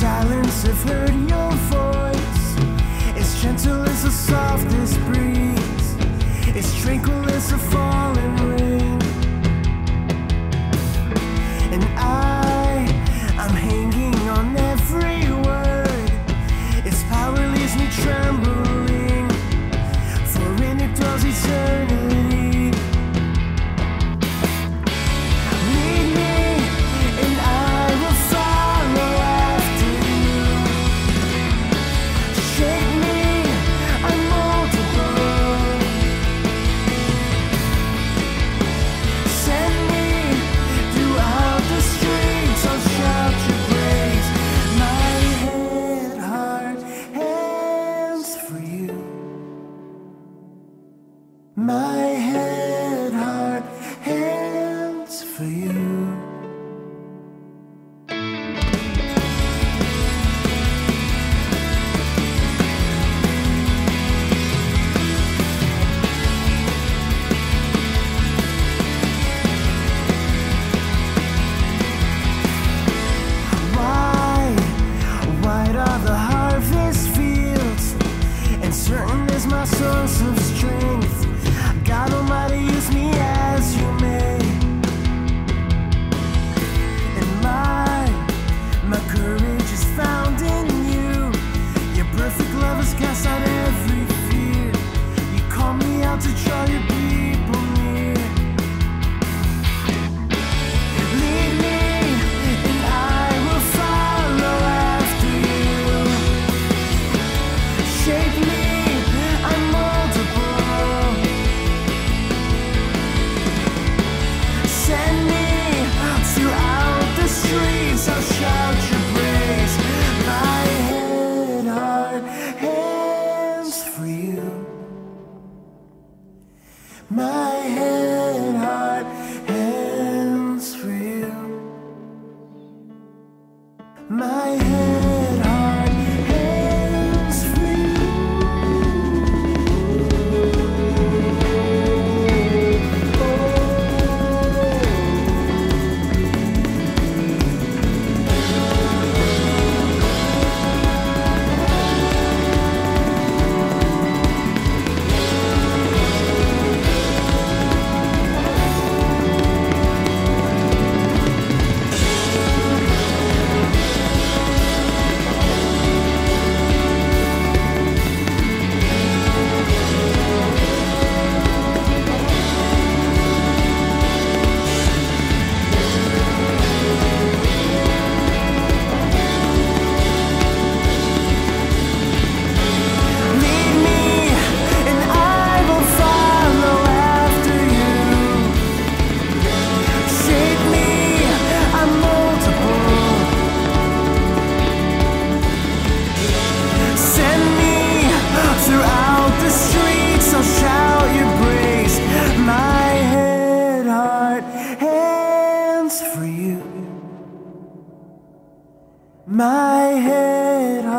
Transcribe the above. silence, I've heard your voice. It's gentle as the softest breeze, it's tranquil as a falling rain. And I'm hanging on every word. Its power leaves me trembling, for in it dwells eternity. My head, heart, hands for you. Wide are the harvest fields, and certain is my source of strength. God Almighty, use me as you may. And my courage is found in you. Your perfect love has cast out every fear. You call me out to draw your people near. Lead me and I will follow after you. Shape me. My head, heart, hands for you. My head, heart, hands for you. My head.